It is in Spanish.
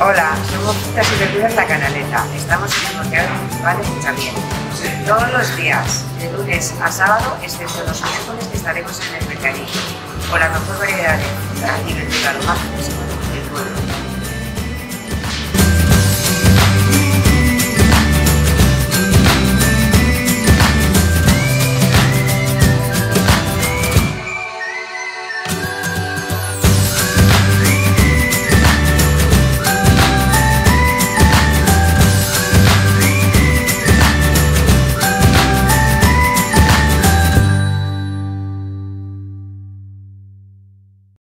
Hola, somos Citas y Bebidas La Canaleta. Estamos en el Mercat Municipal en Champiñón. Todos los días, de lunes a sábado, excepto los miércoles que estaremos en el mercadillo, con la mejor variedad de fruta y verduras.